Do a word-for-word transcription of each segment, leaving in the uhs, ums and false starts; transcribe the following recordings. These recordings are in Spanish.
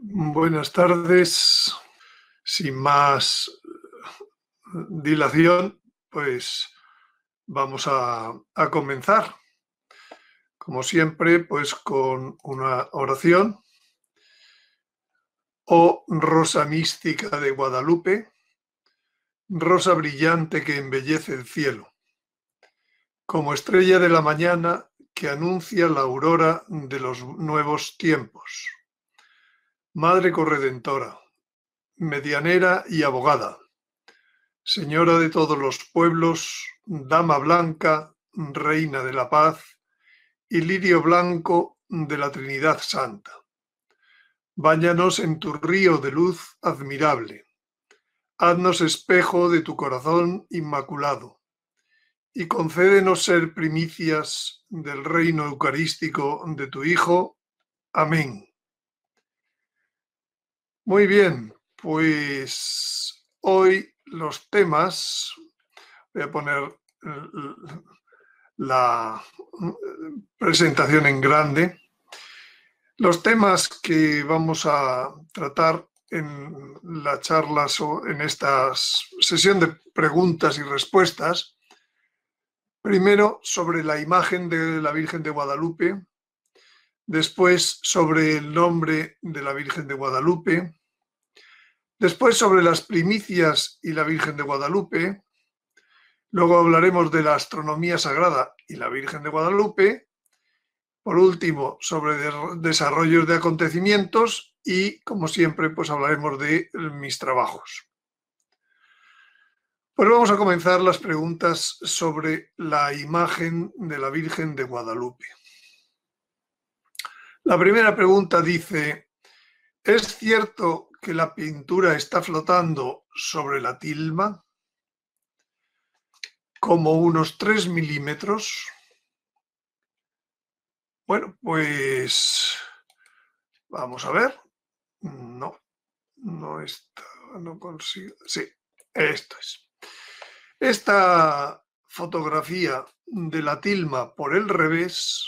Buenas tardes. Sin más dilación, pues vamos a, a comenzar. Como siempre, pues con una oración. Oh rosa mística de Guadalupe, rosa brillante que embellece el cielo, como estrella de la mañana que anuncia la aurora de los nuevos tiempos. Madre corredentora, medianera y abogada, señora de todos los pueblos, dama blanca, reina de la paz y lirio blanco de la Trinidad Santa. Báñanos en tu río de luz admirable, haznos espejo de tu corazón inmaculado y concédenos ser primicias del reino eucarístico de tu Hijo. Amén. Muy bien, pues hoy los temas, voy a poner la presentación en grande, los temas que vamos a tratar en la charla, en esta sesión de preguntas y respuestas, primero sobre la imagen de la Virgen de Guadalupe, después sobre el nombre de la Virgen de Guadalupe, después sobre las primicias y la Virgen de Guadalupe, luego hablaremos de la astronomía sagrada y la Virgen de Guadalupe, por último sobre desarrollos de acontecimientos y, como siempre, pues hablaremos de mis trabajos. Pues vamos a comenzar las preguntas sobre la imagen de la Virgen de Guadalupe. La primera pregunta dice: ¿es cierto que la pintura está flotando sobre la tilma, como unos tres milímetros? Bueno, pues vamos a ver. No, no está, no consigo. Sí, esto es. Esta fotografía de la tilma por el revés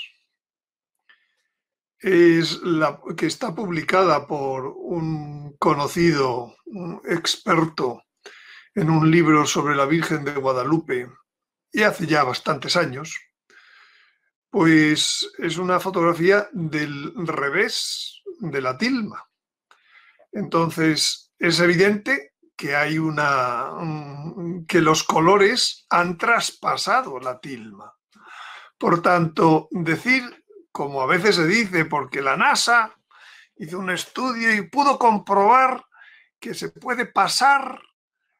es la que está publicada por un conocido, un experto en un libro sobre la Virgen de Guadalupe, y hace ya bastantes años, pues es una fotografía del revés de la tilma. Entonces es evidente que hay una, que los colores han traspasado la tilma. Por tanto, decir, como a veces se dice, porque la NASA hizo un estudio y pudo comprobar que se puede pasar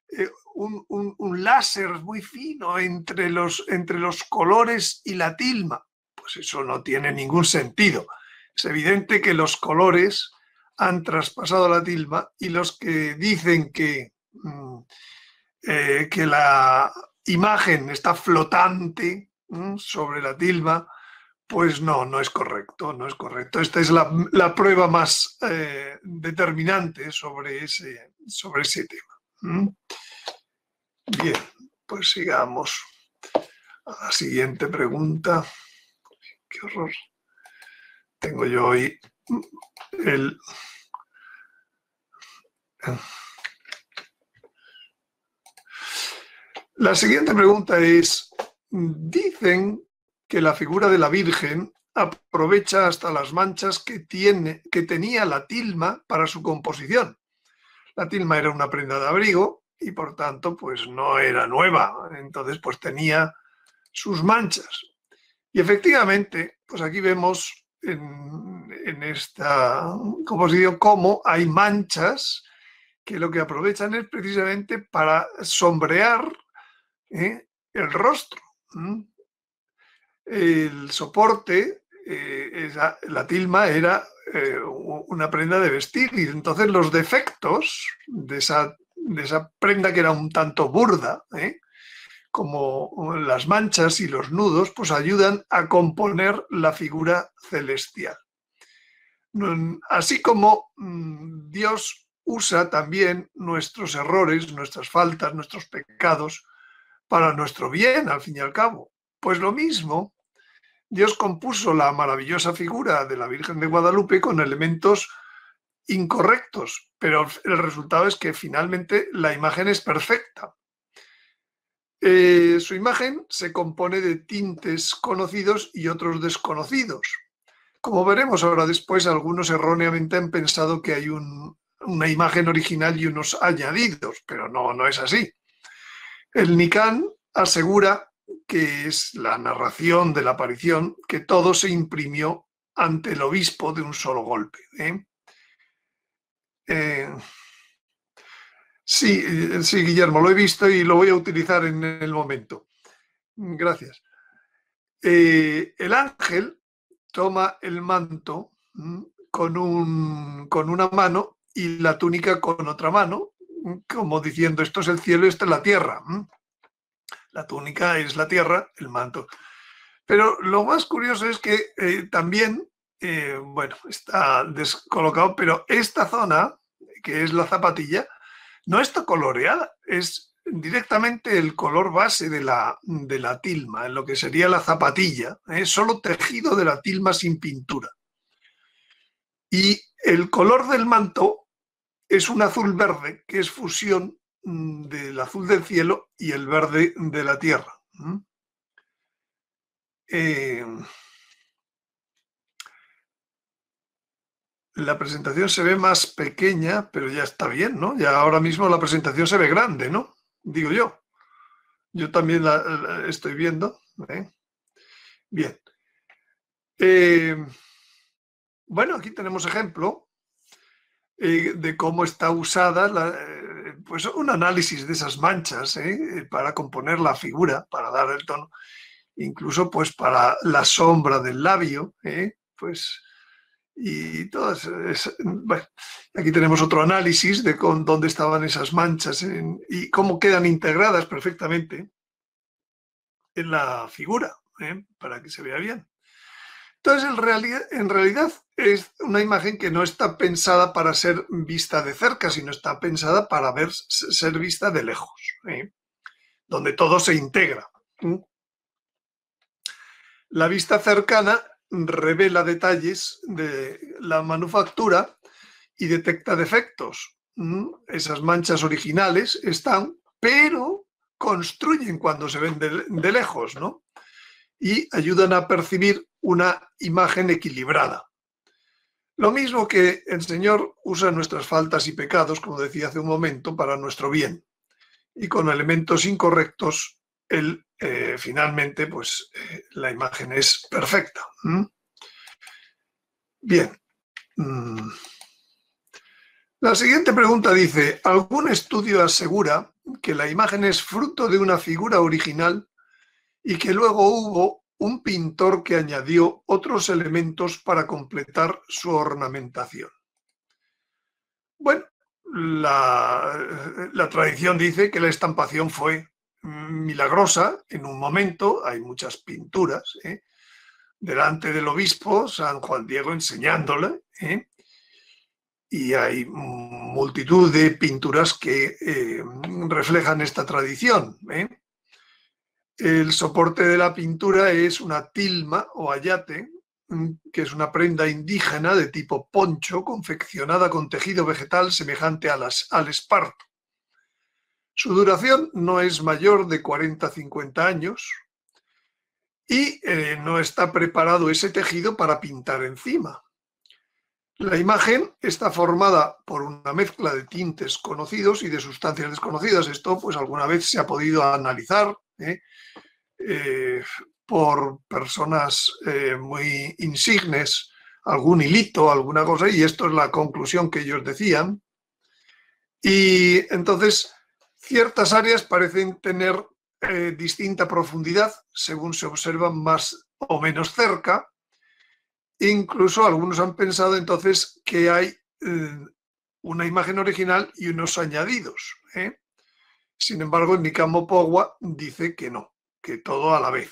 eh, un, un, un láser muy fino entre los, entre los colores y la tilma. Pues eso no tiene ningún sentido. Es evidente que los colores han traspasado la tilma, y los que dicen que, mm, eh, que la imagen está flotante mm, sobre la tilma, pues no, no es correcto, no es correcto. Esta es la, la prueba más eh, determinante sobre ese, sobre ese tema. ¿Mm? Bien, pues sigamos a la siguiente pregunta. Qué horror. Tengo yo hoy el... La siguiente pregunta es: dicen que la figura de la Virgen aprovecha hasta las manchas que, tiene, que tenía la tilma para su composición. La tilma era una prenda de abrigo y, por tanto, pues no era nueva. Entonces, pues tenía sus manchas. Y efectivamente, pues aquí vemos en, en esta composición cómo hay manchas que lo que aprovechan es precisamente para sombrear ¿eh? el rostro. ¿Mm? El soporte, eh, esa, la tilma era eh, una prenda de vestir, y entonces los defectos de esa, de esa prenda, que era un tanto burda, ¿eh? como las manchas y los nudos, pues ayudan a componer la figura celestial. Así como mmm, Dios usa también nuestros errores, nuestras faltas, nuestros pecados para nuestro bien, al fin y al cabo. Pues lo mismo, Dios compuso la maravillosa figura de la Virgen de Guadalupe con elementos incorrectos, pero el resultado es que finalmente la imagen es perfecta. Eh, su imagen se compone de tintes conocidos y otros desconocidos. Como veremos ahora después, algunos erróneamente han pensado que hay un, una imagen original y unos añadidos, pero no, no es así. El Nican asegura, que es la narración de la aparición, que todo se imprimió ante el obispo de un solo golpe. ¿eh? Eh, sí, sí, Guillermo, lo he visto y lo voy a utilizar en el momento. Gracias. Eh, el ángel toma el manto con, un, con una mano y la túnica con otra mano, como diciendo, esto es el cielo, esta es la tierra. La túnica es la tierra, el manto. Pero lo más curioso es que eh, también, eh, bueno, está descolocado, pero esta zona, que es la zapatilla, no está coloreada, es directamente el color base de la, de la tilma, en lo que sería la zapatilla, eh, solo tejido de la tilma sin pintura. Y el color del manto es un azul verde, que es fusión del azul del cielo y el verde de la tierra. Eh, la presentación se ve más pequeña, pero ya está bien, ¿no? Ya ahora mismo la presentación se ve grande, ¿no? Digo yo. Yo también la, la estoy viendo. ¿eh? Bien. Eh, bueno, aquí tenemos ejemplo eh, de cómo está usada la... Eh, pues un análisis de esas manchas ¿eh? para componer la figura, para dar el tono, incluso pues para la sombra del labio, ¿eh? pues y todas esas, bueno, aquí tenemos otro análisis de con, dónde estaban esas manchas en, y cómo quedan integradas perfectamente en la figura, ¿eh? para que se vea bien. Entonces, en realidad, en realidad es una imagen que no está pensada para ser vista de cerca, sino está pensada para ver, ser vista de lejos, ¿eh? donde todo se integra. La vista cercana revela detalles de la manufactura y detecta defectos. Esas manchas originales están, pero construyen cuando se ven de, de lejos, ¿no? y ayudan a percibir una imagen equilibrada. Lo mismo que el Señor usa nuestras faltas y pecados, como decía hace un momento, para nuestro bien. Y con elementos incorrectos, él eh, finalmente, pues eh, la imagen es perfecta. ¿Mm? Bien. Mm. La siguiente pregunta dice, ¿algún estudio asegura que la imagen es fruto de una figura original y que luego hubo un pintor que añadió otros elementos para completar su ornamentación? Bueno, la, la tradición dice que la estampación fue milagrosa en un momento, hay muchas pinturas, ¿eh? delante del obispo San Juan Diego enseñándola, ¿eh? y hay multitud de pinturas que eh, reflejan esta tradición, ¿eh? El soporte de la pintura es una tilma o ayate, que es una prenda indígena de tipo poncho confeccionada con tejido vegetal semejante a las, al esparto. Su duración no es mayor de cuarenta a cincuenta años y eh, no está preparado ese tejido para pintar encima. La imagen está formada por una mezcla de tintes conocidos y de sustancias desconocidas. Esto pues alguna vez se ha podido analizar. Eh, eh, por personas eh, muy insignes, algún hilito, alguna cosa, y esto es la conclusión que ellos decían. Y entonces ciertas áreas parecen tener eh, distinta profundidad según se observan más o menos cerca. Incluso algunos han pensado entonces que hay eh, una imagen original y unos añadidos, ¿eh? Sin embargo, Nican Mopohua dice que no, que todo a la vez.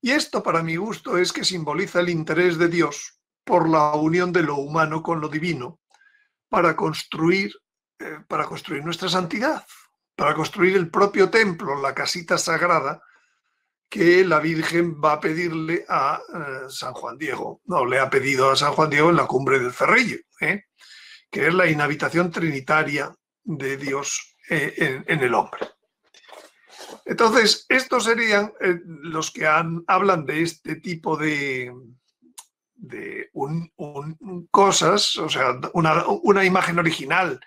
Y esto, para mi gusto, es que simboliza el interés de Dios por la unión de lo humano con lo divino para construir, eh, para construir nuestra santidad, para construir el propio templo, la casita sagrada que la Virgen va a pedirle a eh, San Juan Diego, no, le ha pedido a San Juan Diego en la cumbre del Cerrillo, ¿eh? que es la inhabitación trinitaria de Dios en, en el hombre. Entonces, estos serían los que han, hablan de este tipo de, de un, un, cosas, o sea, una, una imagen original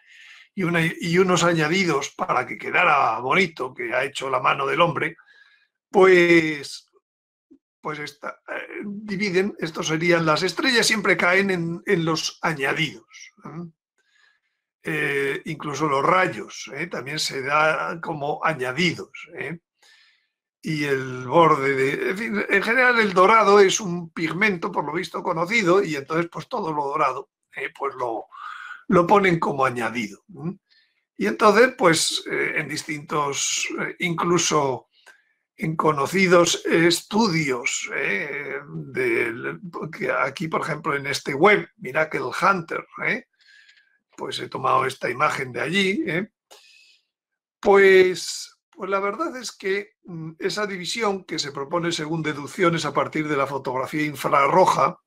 y, una, y unos añadidos para que quedara bonito, que ha hecho la mano del hombre, pues... pues esta, eh, dividen, estos serían las estrellas, siempre caen en, en los añadidos. Eh, incluso los rayos eh, también se dan como añadidos. Eh. Y el borde de... En, fin, en general el dorado es un pigmento, por lo visto, conocido, y entonces pues todo lo dorado eh, pues lo, lo ponen como añadido. Y entonces pues eh, en distintos, eh, incluso... en conocidos estudios, eh, de, que aquí por ejemplo en este web, Miracle Hunter, eh, pues he tomado esta imagen de allí, eh, pues, pues la verdad es que esa división que se propone según deducciones a partir de la fotografía infrarroja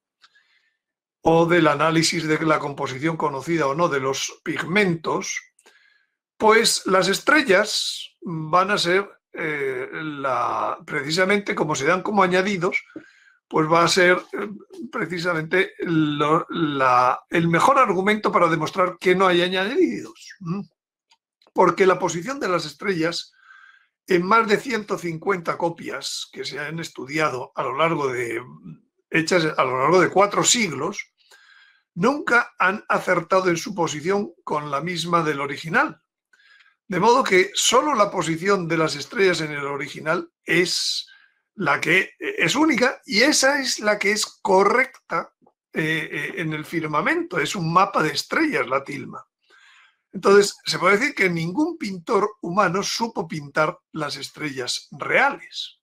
o del análisis de la composición conocida o no de los pigmentos, pues las estrellas van a ser... Eh, la, precisamente como se dan como añadidos, pues va a ser eh, precisamente lo, la, el mejor argumento para demostrar que no hay añadidos, ¿m? Porque la posición de las estrellas en más de ciento cincuenta copias que se han estudiado a lo largo de hechas a lo largo de cuatro siglos nunca han acertado en su posición con la misma del original. De modo que solo la posición de las estrellas en el original es la que es única y esa es la que es correcta eh, en el firmamento. Es un mapa de estrellas la tilma. Entonces, se puede decir que ningún pintor humano supo pintar las estrellas reales.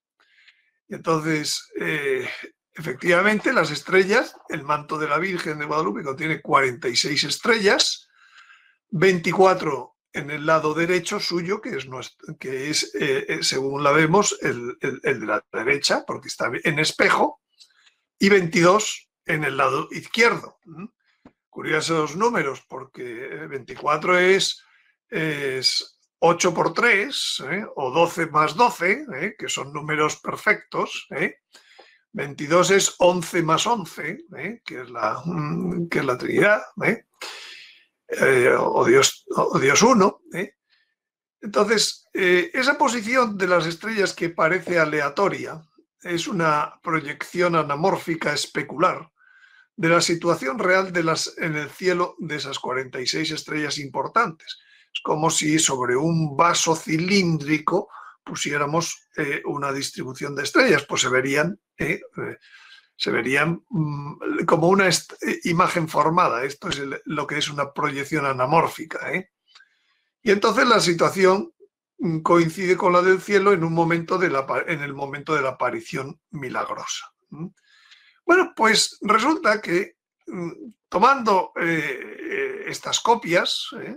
Entonces, eh, efectivamente, las estrellas, el manto de la Virgen de Guadalupe contiene cuarenta y seis estrellas, veinticuatro en el lado derecho suyo, que es, nuestro, que es eh, según la vemos, el, el, el de la derecha, porque está en espejo, y veintidós en el lado izquierdo. ¿Mm? Curiosos números, porque veinticuatro es, es ocho por tres, ¿eh? O doce más doce, ¿eh? Que son números perfectos. ¿eh? veintidós es once más once, ¿eh? Que, es la, que es la Trinidad. ¿eh? Eh, o Dios, o Dios uno. ¿eh? Entonces, eh, esa posición de las estrellas que parece aleatoria es una proyección anamórfica especular de la situación real de las, en el cielo de esas cuarenta y seis estrellas importantes. Es como si sobre un vaso cilíndrico pusiéramos eh, una distribución de estrellas, pues se verían... Eh, eh, se verían como una imagen formada. Esto es el, lo que es una proyección anamórfica. ¿eh? Y entonces la situación coincide con la del cielo en, un momento de la, en el momento de la aparición milagrosa. Bueno, pues resulta que tomando eh, estas copias eh,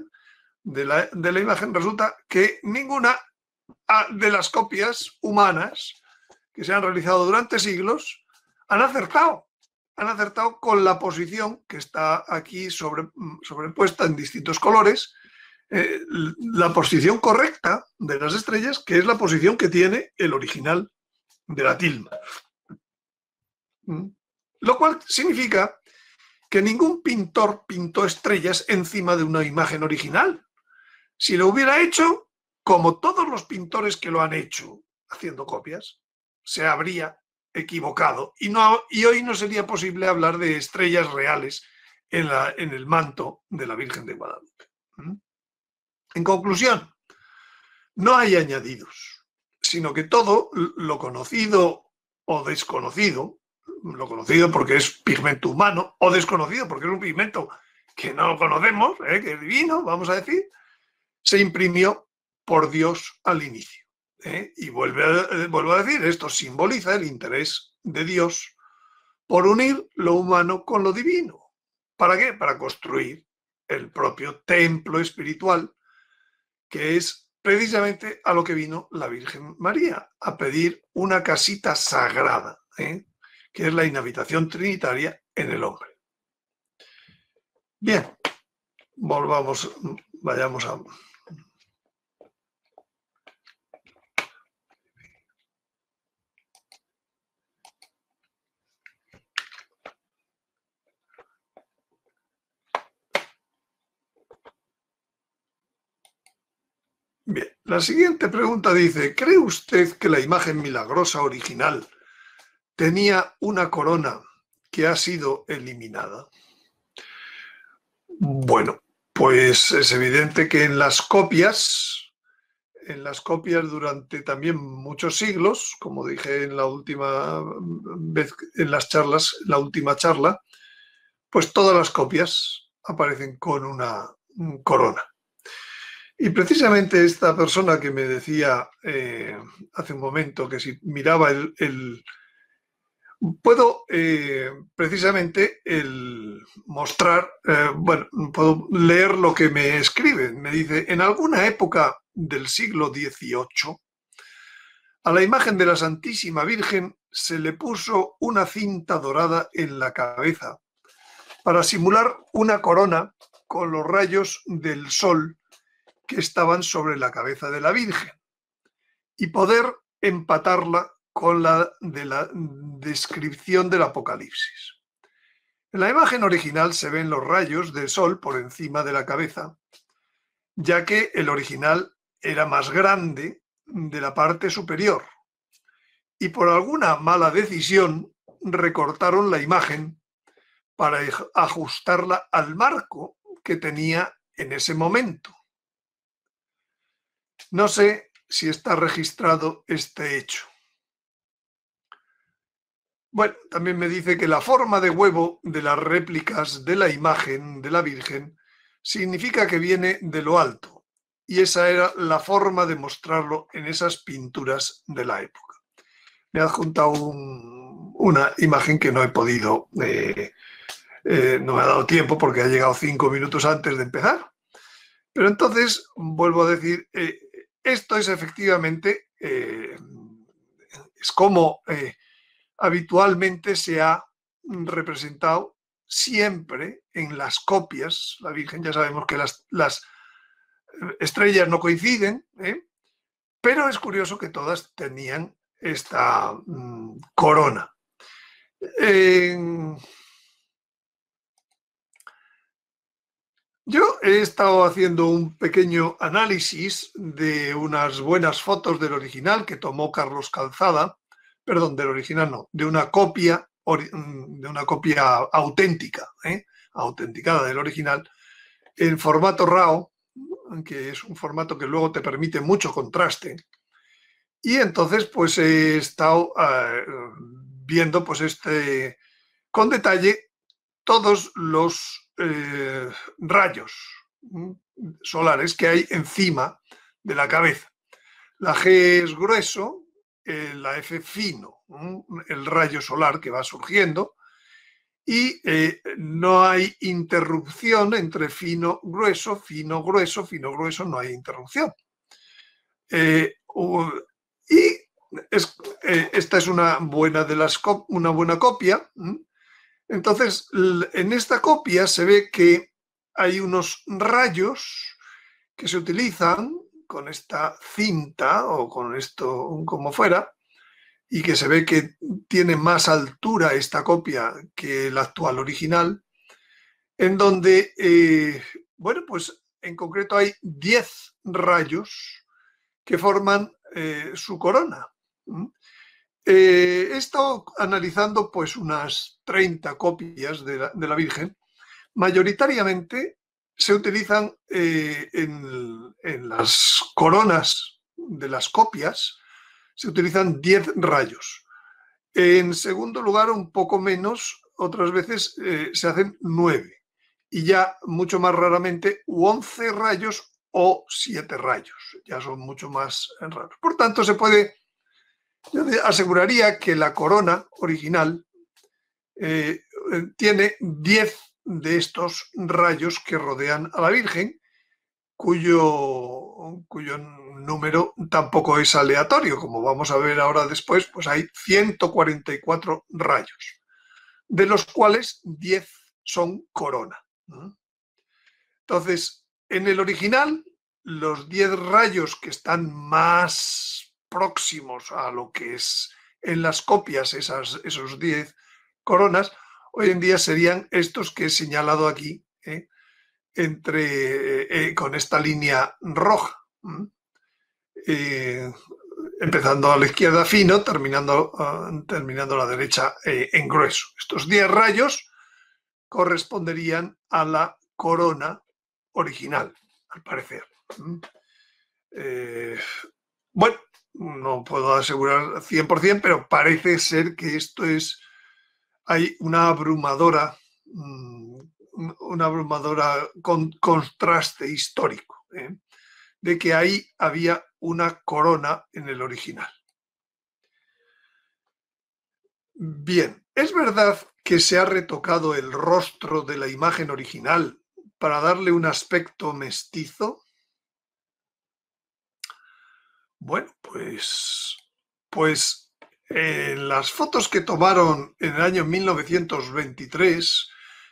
de, la, de la imagen, resulta que ninguna de las copias humanas que se han realizado durante siglos han acertado, han acertado con la posición que está aquí sobre, sobrepuesta en distintos colores, eh, la posición correcta de las estrellas, que es la posición que tiene el original de la tilma. Lo cual significa que ningún pintor pintó estrellas encima de una imagen original. Si lo hubiera hecho, como todos los pintores que lo han hecho haciendo copias, se habría equivocado y, no, y hoy no sería posible hablar de estrellas reales en, la, en el manto de la Virgen de Guadalupe. En conclusión, no hay añadidos, sino que todo lo conocido o desconocido, lo conocido porque es pigmento humano o desconocido porque es un pigmento que no conocemos, ¿eh? que es divino, vamos a decir, se imprimió por Dios al inicio. ¿Eh? Y vuelve a, vuelvo a decir, esto simboliza el interés de Dios por unir lo humano con lo divino. ¿Para qué? Para construir el propio templo espiritual, que es precisamente a lo que vino la Virgen María, a pedir una casita sagrada, ¿eh? que es la inhabitación trinitaria en el hombre. Bien, volvamos, vayamos a... Bien, la siguiente pregunta dice, ¿cree usted que la imagen milagrosa original tenía una corona que ha sido eliminada? Bueno, pues es evidente que en las copias, en las copias durante también muchos siglos, como dije en la última vez, en las charlas, la última charla, pues todas las copias aparecen con una corona. Y precisamente esta persona que me decía eh, hace un momento que si miraba el... el puedo eh, precisamente el mostrar, eh, bueno, puedo leer lo que me escriben. Me dice, en alguna época del siglo dieciocho, a la imagen de la Santísima Virgen se le puso una cinta dorada en la cabeza para simular una corona con los rayos del sol que estaban sobre la cabeza de la Virgen y poder empatarla con la de la descripción del Apocalipsis. En la imagen original se ven los rayos del sol por encima de la cabeza, ya que el original era más grande de la parte superior y por alguna mala decisión recortaron la imagen para ajustarla al marco que tenía en ese momento. No sé si está registrado este hecho. Bueno, también me dice que la forma de huevo de las réplicas de la imagen de la Virgen significa que viene de lo alto, y esa era la forma de mostrarlo en esas pinturas de la época. Me ha adjuntado un, una imagen que no he podido, eh, eh, no me ha dado tiempo porque ha llegado cinco minutos antes de empezar. Pero entonces, vuelvo a decir, eh, esto es efectivamente, eh, es como eh, habitualmente se ha representado siempre en las copias. La Virgen, ya sabemos que las, las estrellas no coinciden, ¿eh? Pero es curioso que todas tenían esta mm, corona. Eh, Yo he estado haciendo un pequeño análisis de unas buenas fotos del original que tomó Carlos Calzada, perdón, del original no, de una copia, de una copia auténtica, ¿eh? autenticada del original, en formato RAW, que es un formato que luego te permite mucho contraste. Y entonces pues he estado eh, viendo pues este con detalle todos los Eh, rayos solares que hay encima de la cabeza. La G es grueso, eh, la F fino, el rayo solar que va surgiendo, y eh, no hay interrupción entre fino, grueso, fino, grueso, fino, grueso, no hay interrupción. Eh, y es, eh, esta es una buena, de las cop- una buena copia. Entonces, en esta copia se ve que hay unos rayos que se utilizan con esta cinta o con esto como fuera y que se ve que tiene más altura esta copia que la actual original, en donde, eh, bueno, pues en concreto hay diez rayos que forman eh, su corona. Eh, he estado analizando pues unas treinta copias de la, de la Virgen. Mayoritariamente se utilizan eh, en, en las coronas de las copias, se utilizan diez rayos. En segundo lugar, un poco menos, otras veces eh, se hacen nueve. Y ya mucho más raramente once rayos o siete rayos. Ya son mucho más raros. Por tanto, se puede... Yo aseguraría que la corona original eh, tiene diez de estos rayos que rodean a la Virgen, cuyo, cuyo número tampoco es aleatorio. Como vamos a ver ahora después, pues hay ciento cuarenta y cuatro rayos, de los cuales diez son corona. Entonces, en el original, los diez rayos que están más próximos a lo que es en las copias, esas, esos diez coronas, hoy en día serían estos que he señalado aquí, ¿eh? Entre, eh, con esta línea roja. Eh, empezando a la izquierda fino, terminando, uh, terminando a la derecha eh, en grueso. Estos diez rayos corresponderían a la corona original, al parecer. Eh, bueno, no puedo asegurar cien por cien, pero parece ser que esto es... Hay una abrumadora, una abrumadora con contraste histórico, ¿eh? De que ahí había una corona en el original. Bien, es verdad que se ha retocado el rostro de la imagen original para darle un aspecto mestizo. Bueno, pues, pues en las fotos que tomaron en el año mil novecientos veintitrés,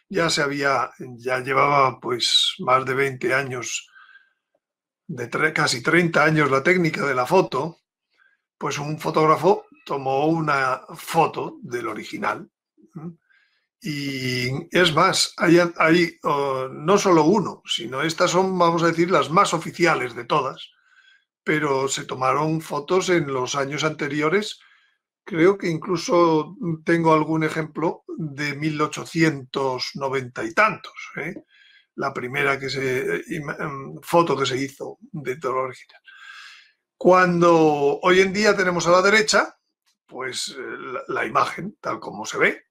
ya se había, ya llevaba pues más de veinte años, de casi treinta años la técnica de la foto, pues un fotógrafo tomó una foto del original. Y es más, hay, hay oh, no solo uno, sino estas son, vamos a decir, las más oficiales de todas, pero se tomaron fotos en los años anteriores. Creo que incluso tengo algún ejemplo de mil ochocientos noventa y tantos, ¿eh? La primera que se, foto que se hizo de todo lo original. Cuando hoy en día tenemos a la derecha, pues la, la imagen, tal como se ve.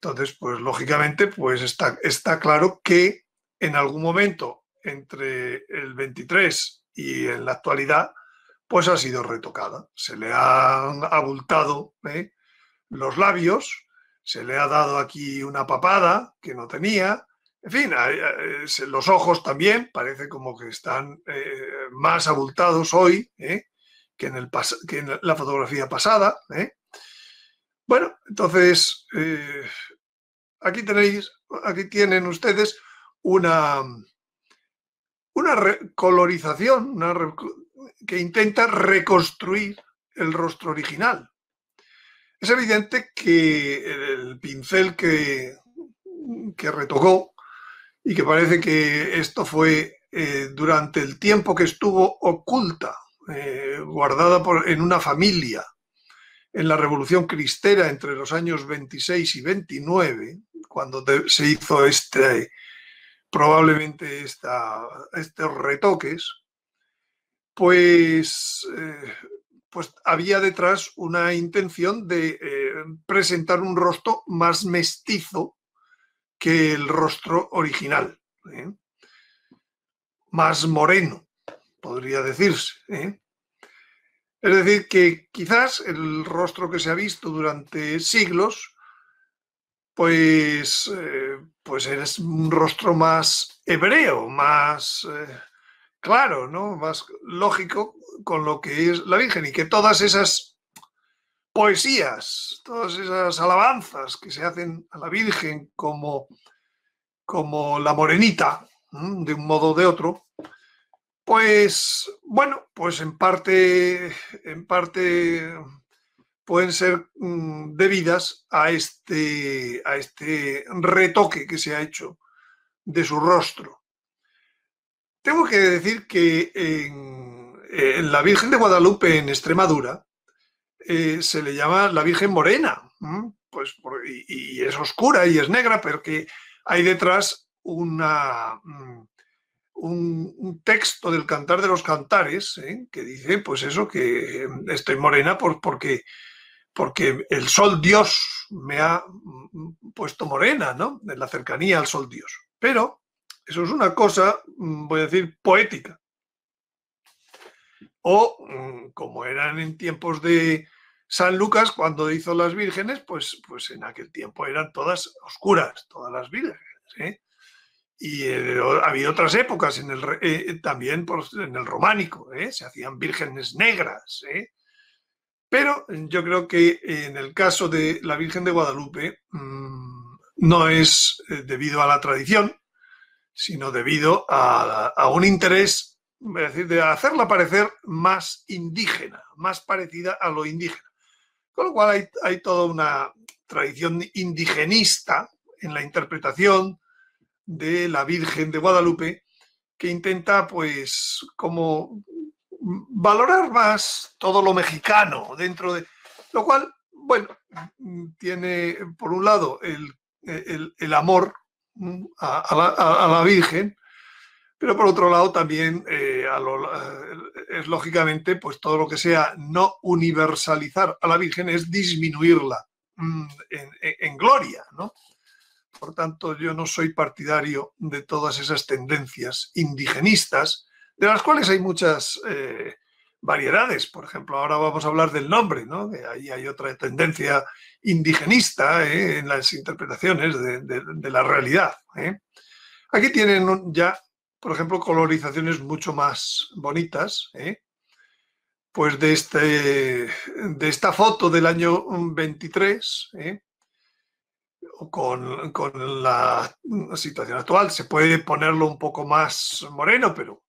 Entonces, pues lógicamente, pues está, está claro que en algún momento entre el veintitrés y en la actualidad, pues ha sido retocada. Se le han abultado ¿eh? los labios, se le ha dado aquí una papada que no tenía. En fin, los ojos también parece como que están eh, más abultados hoy ¿eh? que, en el pas que en la fotografía pasada. ¿eh? Bueno, entonces, eh, aquí tenéis, aquí tienen ustedes una, una recolorización, una re que intenta reconstruir el rostro original. Es evidente que el pincel que, que retocó, y que parece que esto fue eh, durante el tiempo que estuvo oculta, eh, guardada por, en una familia, en la Revolución Cristera entre los años veintiséis y veintinueve, cuando se hizo este, probablemente esta, estos retoques, pues, eh, pues había detrás una intención de eh, presentar un rostro más mestizo que el rostro original, ¿eh? más moreno, podría decirse, ¿eh? Es decir, que quizás el rostro que se ha visto durante siglos, pues, eh, pues es un rostro más hebreo, más eh, claro, ¿no? Más lógico con lo que es la Virgen, y que todas esas poesías, todas esas alabanzas que se hacen a la Virgen como, como la morenita, ¿eh? de un modo o de otro, pues, bueno, pues en parte, en parte pueden ser mm, debidas a este, a este retoque que se ha hecho de su rostro. Tengo que decir que en, en la Virgen de Guadalupe, en Extremadura, eh, se le llama la Virgen Morena, ¿eh? pues por, y, y es oscura y es negra, pero que hay detrás una... Mm, Un, un texto del Cantar de los Cantares, ¿eh? que dice, pues eso, que estoy morena por, porque, porque el sol Dios me ha puesto morena, ¿no? En la cercanía al sol Dios. Pero eso es una cosa, voy a decir, poética. O, como eran en tiempos de San Lucas, cuando hizo las vírgenes, pues, pues en aquel tiempo eran todas oscuras, todas las vírgenes, ¿eh? Y eh, había otras épocas, en el, eh, también por, en el románico, ¿eh? se hacían vírgenes negras. ¿eh? Pero yo creo que en el caso de la Virgen de Guadalupe mmm, no es eh, debido a la tradición, sino debido a, a un interés, es decir, de hacerla parecer más indígena, más parecida a lo indígena. Con lo cual hay, hay toda una tradición indigenista en la interpretación de la Virgen de Guadalupe que intenta, pues, como valorar más todo lo mexicano dentro de... Lo cual, bueno, tiene por un lado el, el, el amor a, a, la, a la Virgen, pero por otro lado también eh, a lo, es lógicamente, pues todo lo que sea no universalizar a la Virgen es disminuirla en, en, en gloria, ¿no? Por tanto, yo no soy partidario de todas esas tendencias indigenistas, de las cuales hay muchas eh, variedades. Por ejemplo, ahora vamos a hablar del nombre, ¿no? De ahí hay otra tendencia indigenista eh, en las interpretaciones de, de, de la realidad. ¿eh? Aquí tienen ya, por ejemplo, colorizaciones mucho más bonitas, ¿eh? pues de, este, de esta foto del año veintitrés, ¿eh? Con, con la situación actual. Se puede ponerlo un poco más moreno, pero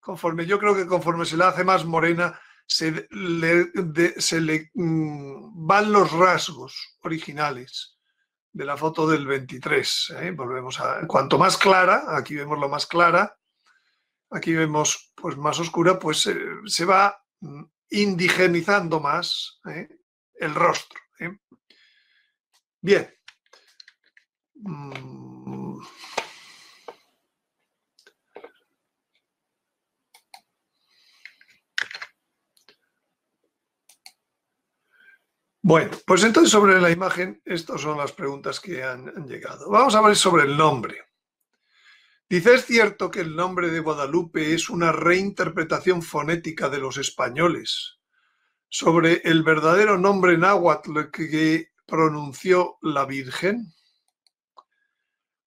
conforme, yo creo que conforme se la hace más morena, se le, de, se le mmm, van los rasgos originales de la foto del veintitrés. ¿eh? Volvemos a... Cuanto más clara, aquí vemos lo más clara, aquí vemos pues más oscura, pues eh, se va indigenizando más ¿eh? el rostro. ¿eh? Bien. Mm. Bueno, pues entonces sobre la imagen, estas son las preguntas que han, han llegado. Vamos a ver sobre el nombre. Dice, ¿es cierto que el nombre de Guadalupe es una reinterpretación fonética de los españoles sobre el verdadero nombre náhuatl que pronunció la Virgen?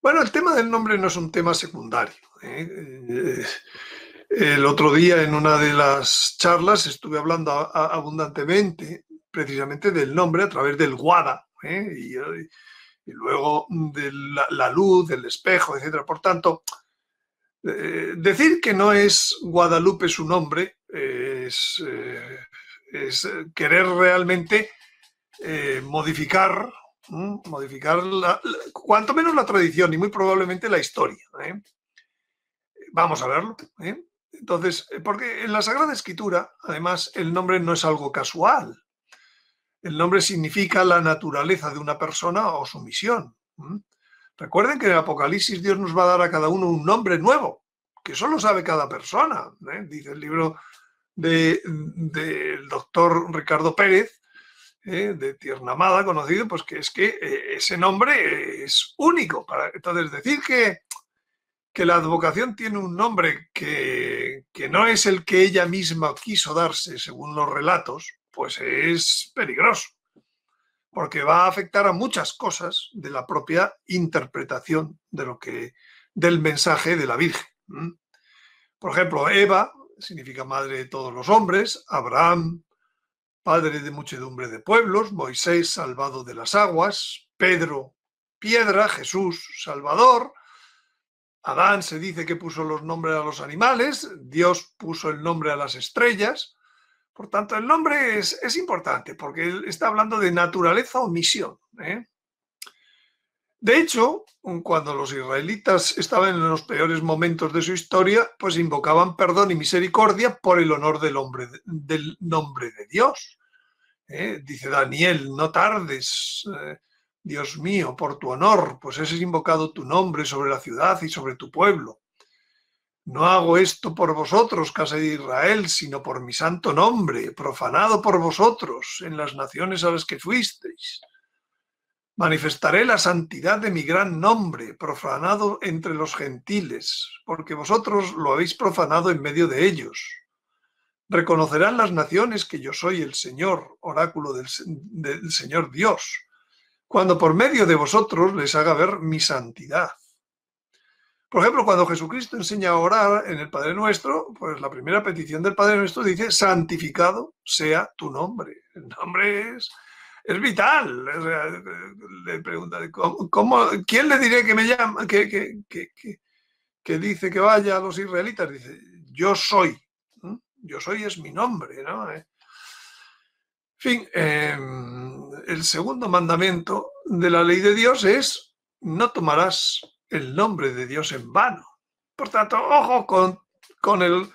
Bueno, el tema del nombre no es un tema secundario. ¿eh? El otro día en una de las charlas estuve hablando abundantemente precisamente del nombre a través del guada, ¿eh? y, y luego de la, la luz, del espejo, etcétera. Por tanto, eh, decir que no es Guadalupe su nombre es, eh, es querer realmente eh, modificar, ¿eh? modificar la, la, cuanto menos la tradición y muy probablemente la historia. ¿eh? Vamos a verlo. ¿eh? Entonces, porque en la Sagrada Escritura, además, el nombre no es algo casual. El nombre significa la naturaleza de una persona o su misión. ¿Mm? Recuerden que en el Apocalipsis Dios nos va a dar a cada uno un nombre nuevo, que solo sabe cada persona. ¿eh? Dice el libro del de doctor Ricardo Pérez, ¿eh? de Tierna Amada, conocido, pues que es que eh, ese nombre es único. Para, entonces, decir que, que la advocación tiene un nombre que, que no es el que ella misma quiso darse, según los relatos, pues es peligroso, porque va a afectar a muchas cosas de la propia interpretación de lo que, del mensaje de la Virgen. Por ejemplo, Eva significa madre de todos los hombres, Abraham, padre de muchedumbre de pueblos, Moisés, salvado de las aguas, Pedro, piedra, Jesús, salvador, Adán se dice que puso los nombres a los animales, Dios puso el nombre a las estrellas. Por tanto, el nombre es, es importante porque él está hablando de naturaleza o misión. ¿eh? De hecho, cuando los israelitas estaban en los peores momentos de su historia, pues invocaban perdón y misericordia por el honor del, hombre, del nombre de Dios. ¿eh? Dice Daniel, no tardes, eh, Dios mío, por tu honor, pues es invocado tu nombre sobre la ciudad y sobre tu pueblo. No hago esto por vosotros, casa de Israel, sino por mi santo nombre, profanado por vosotros en las naciones a las que fuisteis. Manifestaré la santidad de mi gran nombre, profanado entre los gentiles, porque vosotros lo habéis profanado en medio de ellos. Reconocerán las naciones que yo soy el Señor, oráculo del, del Señor Dios, cuando por medio de vosotros les haga ver mi santidad. Por ejemplo, cuando Jesucristo enseña a orar en el Padre Nuestro, pues la primera petición del Padre Nuestro dice, santificado sea tu nombre. El nombre es es vital. O sea, le pregunta, ¿cómo, cómo, ¿quién le diré que me llama, que, que, que, que, que dice que vaya a los israelitas? Dice, yo soy. Yo soy es mi nombre, ¿no? En fin, eh, el segundo mandamiento de la ley de Dios es no tomarás el nombre de Dios en vano. Por tanto, ojo con, con el...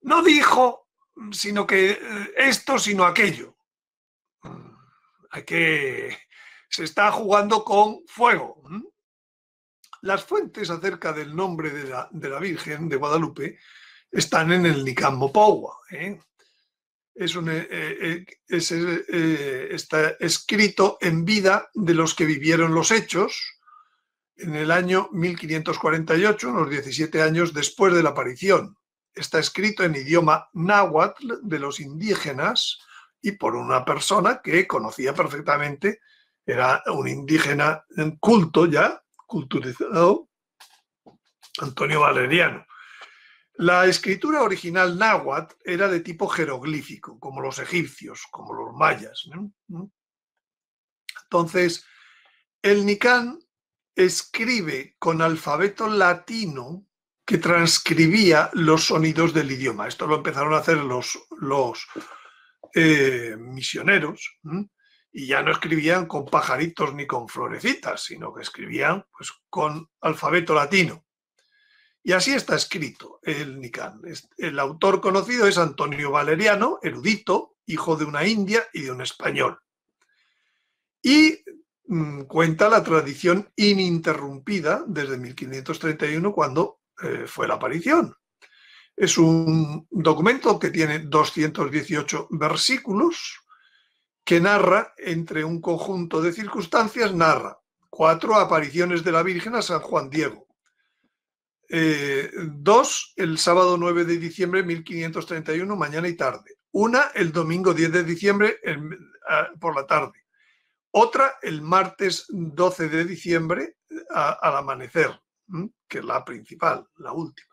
No dijo, sino que esto, sino aquello. Hay que... Se está jugando con fuego. Las fuentes acerca del nombre de la, de la Virgen de Guadalupe están en el Nican Mopohua, ¿eh? Es un, eh, eh, es, eh, está escrito en vida de los que vivieron los hechos en el año mil quinientos cuarenta y ocho, unos diecisiete años después de la aparición. Está escrito en idioma náhuatl de los indígenas y por una persona que conocía perfectamente, era un indígena culto ya, culturizado, Antonio Valeriano. La escritura original náhuatl era de tipo jeroglífico, como los egipcios, como los mayas, ¿no? Entonces, el Nican escribe con alfabeto latino que transcribía los sonidos del idioma. Esto lo empezaron a hacer los, los eh, misioneros, ¿no? Y ya no escribían con pajaritos ni con florecitas, sino que escribían pues, con alfabeto latino. Y así está escrito el Nican. El autor conocido es Antonio Valeriano, erudito, hijo de una india y de un español. Y mmm, cuenta la tradición ininterrumpida desde mil quinientos treinta y uno, cuando eh, fue la aparición. Es un documento que tiene doscientos dieciocho versículos que narra, entre un conjunto de circunstancias, narra cuatro apariciones de la Virgen a San Juan Diego. Eh, dos, el sábado nueve de diciembre de mil quinientos treinta y uno, mañana y tarde. Una, el domingo diez de diciembre el, a, por la tarde. Otra, el martes doce de diciembre a, al amanecer, ¿m? que es la principal, la última.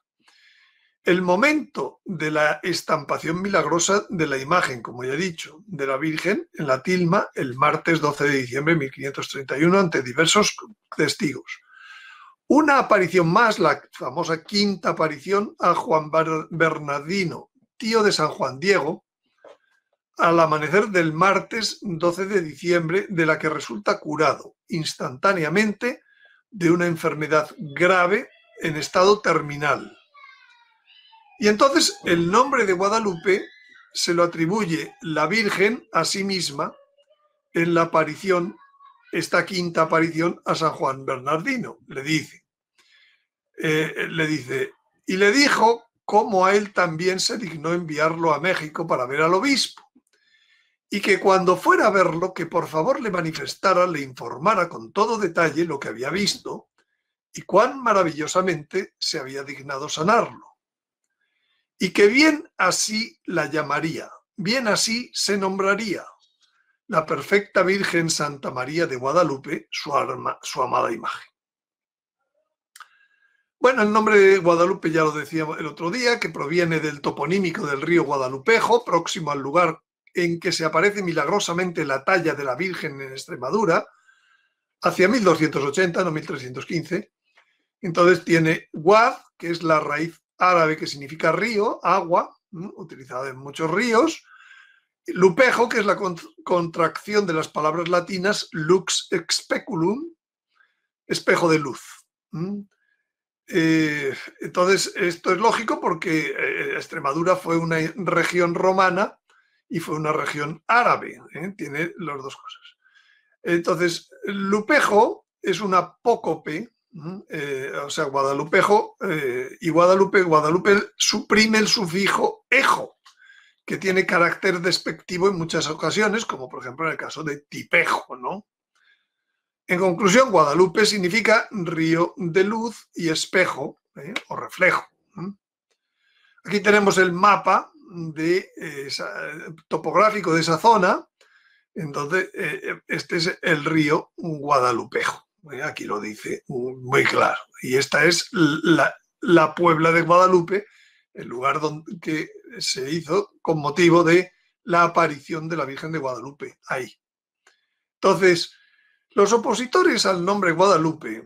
El momento de la estampación milagrosa de la imagen, como ya he dicho, de la Virgen en la tilma, el martes doce de diciembre de mil quinientos treinta y uno, ante diversos testigos. Una aparición más, la famosa quinta aparición a Juan Bernardino, tío de San Juan Diego, al amanecer del martes doce de diciembre, de la que resulta curado instantáneamente de una enfermedad grave en estado terminal. Y entonces el nombre de Guadalupe se lo atribuye la Virgen a sí misma en la aparición, esta quinta aparición a San Juan Bernardino. Le dice, Eh, le dice, y le dijo cómo a él también se dignó enviarlo a México para ver al obispo, y que cuando fuera a verlo, que por favor le manifestara, le informara con todo detalle lo que había visto y cuán maravillosamente se había dignado sanarlo, y que bien así la llamaría, bien así se nombraría, la perfecta Virgen Santa María de Guadalupe, su, arma, su amada imagen. Bueno, el nombre de Guadalupe ya lo decía el otro día, que proviene del toponímico del río Guadalupejo, próximo al lugar en que se aparece milagrosamente la talla de la Virgen en Extremadura, hacia mil doscientos ochenta, no mil trescientos quince. Entonces tiene Guad, que es la raíz árabe que significa río, agua, ¿no? utilizada en muchos ríos. Lupejo, que es la contracción de las palabras latinas lux speculum, espejo de luz. ¿Mm? Eh, entonces, esto es lógico porque eh, Extremadura fue una región romana y fue una región árabe, ¿eh? tiene las dos cosas. Entonces, Lupejo es un apócope, eh, o sea, Guadalupejo eh, y Guadalupe, Guadalupe suprime el sufijo ejo, que tiene carácter despectivo en muchas ocasiones, como por ejemplo en el caso de Tipejo, ¿no? En conclusión, Guadalupe significa río de luz y espejo, ¿eh? o reflejo. Aquí tenemos el mapa de esa, topográfico de esa zona, en donde eh, este es el río Guadalupejo. ¿eh? Aquí lo dice muy claro. Y esta es la, la Puebla de Guadalupe, el lugar donde, que se hizo con motivo de la aparición de la Virgen de Guadalupe, ahí. Entonces, los opositores al nombre Guadalupe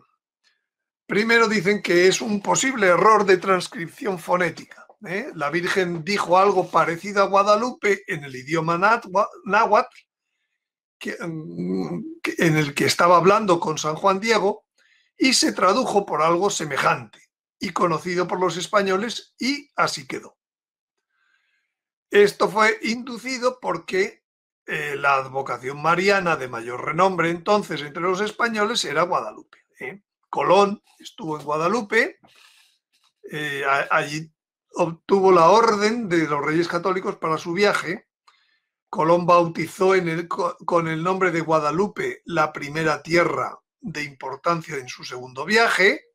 primero dicen que es un posible error de transcripción fonética. ¿eh? La Virgen dijo algo parecido a Guadalupe en el idioma náhuatl, que, en el que estaba hablando con San Juan Diego, y se tradujo por algo semejante y conocido por los españoles, y así quedó. Esto fue inducido porque eh, la advocación mariana de mayor renombre entonces entre los españoles era Guadalupe. ¿eh? Colón estuvo en Guadalupe, eh, allí obtuvo la orden de los Reyes Católicos para su viaje. Colón bautizó en el, con el nombre de Guadalupe la primera tierra de importancia en su segundo viaje.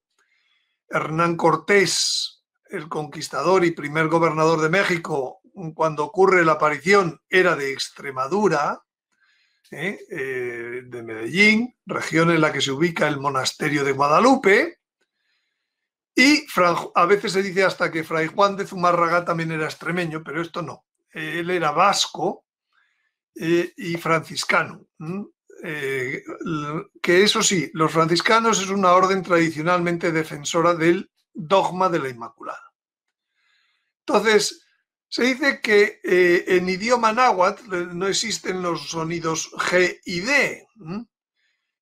Hernán Cortés, el conquistador y primer gobernador de México, cuando ocurre la aparición, era de Extremadura, eh, eh, de Medellín, región en la que se ubica el monasterio de Guadalupe. Y a veces se dice hasta que Fray Juan de Zumárraga también era extremeño, pero esto no. Él era vasco eh, y franciscano. ¿Mm? Eh, que eso sí, los franciscanos es una orden tradicionalmente defensora del dogma de la Inmaculada. Entonces, se dice que eh, en idioma náhuatl no existen los sonidos G y D, ¿m?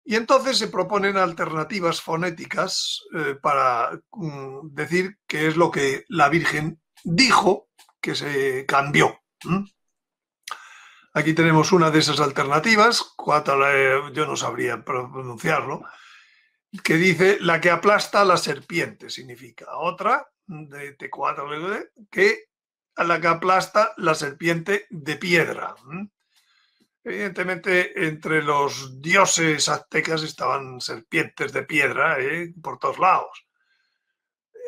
Y entonces se proponen alternativas fonéticas eh, para mm, decir que es lo que la Virgen dijo que se cambió. ¿M? Aquí tenemos una de esas alternativas, yo no sabría pronunciarlo, que dice la que aplasta a la serpiente, significa. Otra, de T cuatro, que a la que aplasta la serpiente de piedra. Evidentemente, entre los dioses aztecas estaban serpientes de piedra ¿eh? por todos lados.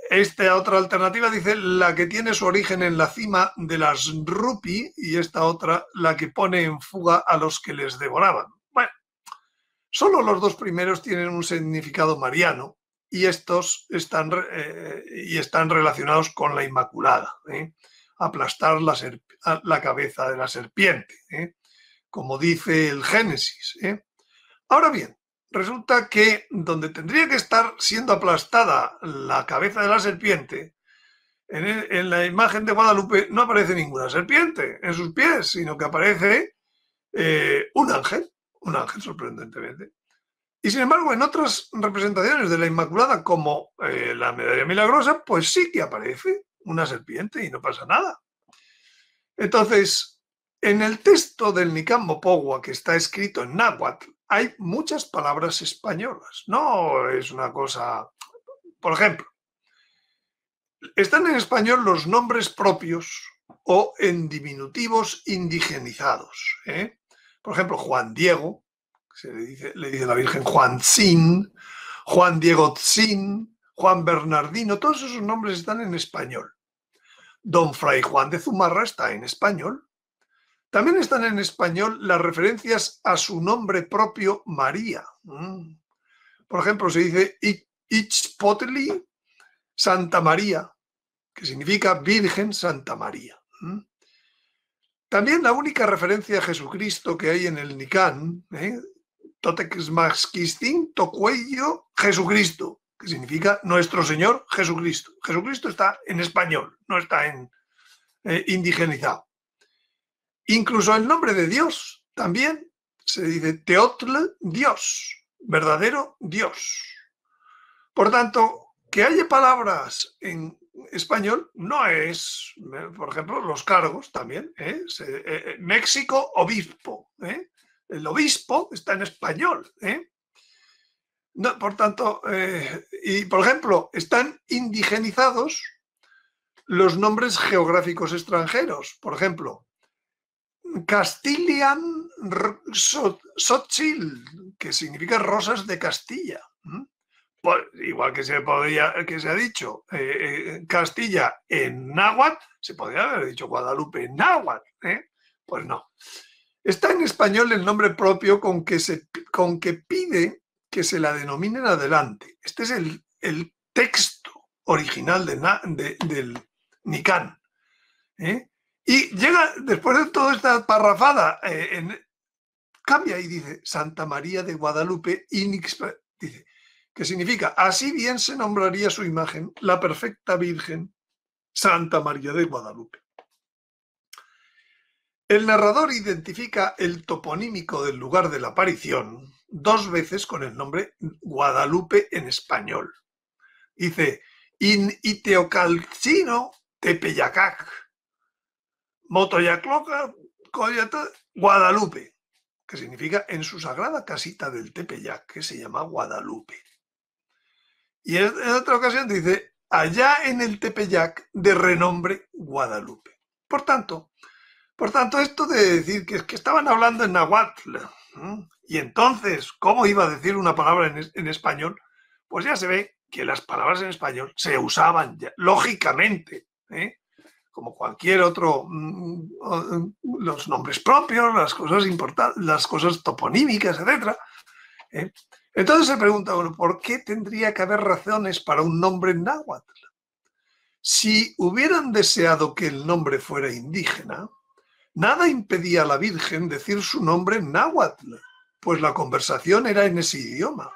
Esta otra alternativa dice la que tiene su origen en la cima de las rupi y esta otra la que pone en fuga a los que les devoraban. Bueno, solo los dos primeros tienen un significado mariano y estos están, eh, y están relacionados con la Inmaculada. ¿eh? Aplastar la, la cabeza de la serpiente, ¿eh? como dice el Génesis. ¿eh? Ahora bien, resulta que donde tendría que estar siendo aplastada la cabeza de la serpiente, en, el, en la imagen de Guadalupe no aparece ninguna serpiente en sus pies, sino que aparece eh, un ángel, un ángel sorprendentemente. Y sin embargo, en otras representaciones de la Inmaculada, como eh, la Medalla Milagrosa, pues sí que aparece una serpiente y no pasa nada. Entonces, en el texto del Nican Mopohua, que está escrito en náhuatl, hay muchas palabras españolas, no es una cosa... Por ejemplo, están en español los nombres propios o en diminutivos indigenizados. ¿eh? Por ejemplo, Juan Diego, se le dice, le dice la Virgen Juan Tzin, Juan Diego Tzin, Juan Bernardino, todos esos nombres están en español. Don Fray Juan de Zumárraga está en español. También están en español las referencias a su nombre propio, María. Por ejemplo, se dice Itzpotli Santa María, que significa Virgen Santa María. También la única referencia a Jesucristo que hay en el Nican, Totexmaxquistin Tocuello Jesucristo, que significa Nuestro Señor Jesucristo. Jesucristo está en español, no está en eh, indigenizado. Incluso el nombre de Dios también se dice Teotl, Dios, verdadero Dios. Por tanto, que haya palabras en español no es, por ejemplo, los cargos también, ¿eh? Se, eh, México, obispo, ¿eh? El obispo está en español, ¿eh? No, por tanto, eh, y por ejemplo, están indigenizados los nombres geográficos extranjeros, por ejemplo, Castilian Xochitl, que significa rosas de Castilla. Pues, igual que se, podría, que se ha dicho eh, Castilla en náhuatl, se podría haber dicho Guadalupe en náhuatl. ¿eh? Pues no. Está en español el nombre propio con que, se, con que pide que se la denominen adelante. Este es el, el texto original de, de, del Nican. ¿eh? Y llega, después de toda esta parrafada, eh, en, cambia y dice Santa María de Guadalupe inexpress, dice, que significa, así bien se nombraría su imagen, la perfecta Virgen, Santa María de Guadalupe. El narrador identifica el toponímico del lugar de la aparición dos veces con el nombre Guadalupe en español. Dice, in iteocalcino tepeyacac, motoyacloca Guadalupe, que significa en su sagrada casita del Tepeyac, que se llama Guadalupe. Y en otra ocasión dice, allá en el Tepeyac de renombre Guadalupe. Por tanto, por tanto esto de decir que, es que estaban hablando en nahuatl, ¿eh? Y entonces, ¿cómo iba a decir una palabra en, en español? Pues ya se ve que las palabras en español se usaban ya, lógicamente, ¿eh? Como cualquier otro, los nombres propios, las cosas importantes, las cosas toponímicas, etcétera. ¿Eh? Entonces se pregunta, bueno, ¿por qué tendría que haber razones para un nombre en náhuatl? Si hubieran deseado que el nombre fuera indígena, nada impedía a la Virgen decir su nombre en náhuatl, pues la conversación era en ese idioma.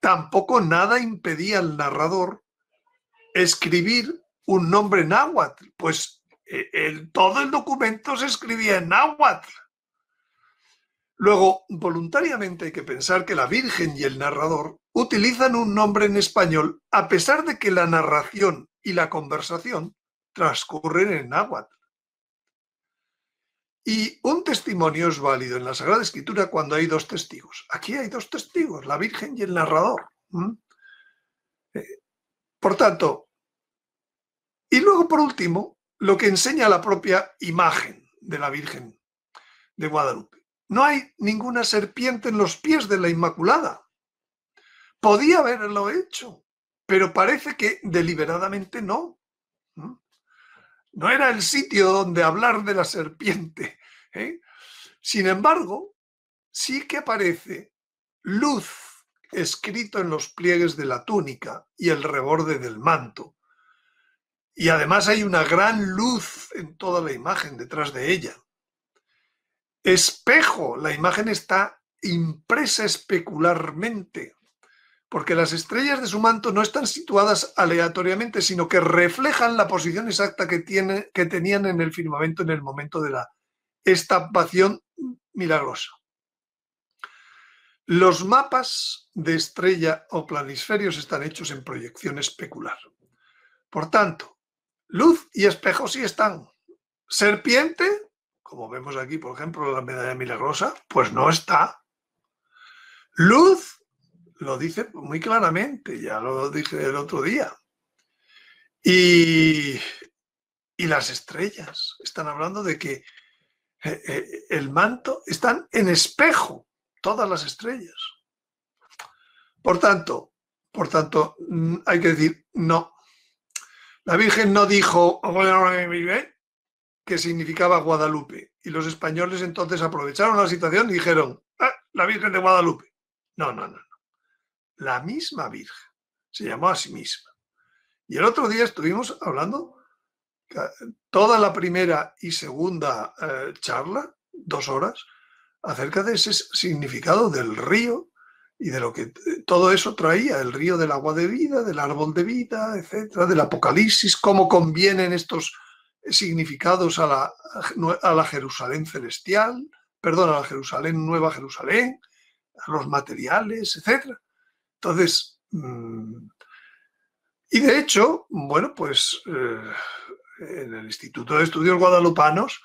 Tampoco nada impedía al narrador escribir un nombre náhuatl, pues el, el, todo el documento se escribía en náhuatl. Luego, voluntariamente hay que pensar que la Virgen y el narrador utilizan un nombre en español a pesar de que la narración y la conversación transcurren en náhuatl. Y un testimonio es válido en la Sagrada Escritura cuando hay dos testigos. Aquí hay dos testigos, la Virgen y el narrador. ¿Mm? Eh, por tanto, y luego, por último, lo que enseña la propia imagen de la Virgen de Guadalupe. No hay ninguna serpiente en los pies de la Inmaculada. Podía haberlo hecho, pero parece que deliberadamente no. No era el sitio donde hablar de la serpiente, ¿eh? Sin embargo, sí que aparece luz escrito en los pliegues de la túnica y el reborde del manto. Y además hay una gran luz en toda la imagen detrás de ella. Espejo, la imagen está impresa especularmente, porque las estrellas de su manto no están situadas aleatoriamente, sino que reflejan la posición exacta que, tiene, que tenían en el firmamento en el momento de la estampación milagrosa. Los mapas de estrella o planisferios están hechos en proyección especular. Por tanto, luz y espejo sí están. Serpiente, como vemos aquí, por ejemplo, la medalla milagrosa, pues no está. Luz, lo dice muy claramente, ya lo dije el otro día. Y, y las estrellas, están hablando de que el manto están en espejo, todas las estrellas. Por tanto, por tanto, hay que decir no. La Virgen no dijo que significaba Guadalupe. Y los españoles entonces aprovecharon la situación y dijeron, ah, la Virgen de Guadalupe. No, no, no, no. La misma Virgen se llamó a sí misma. Y el otro día estuvimos hablando toda la primera y segunda eh, charla, dos horas, acerca de ese significado del río y de lo que todo eso traía, el río del agua de vida, del árbol de vida, etcétera, del Apocalipsis, cómo convienen estos significados a la, a la Jerusalén celestial, perdón, a la Jerusalén, Nueva Jerusalén, a los materiales, etcétera. Entonces, y de hecho, bueno, pues en el Instituto de Estudios Guadalupanos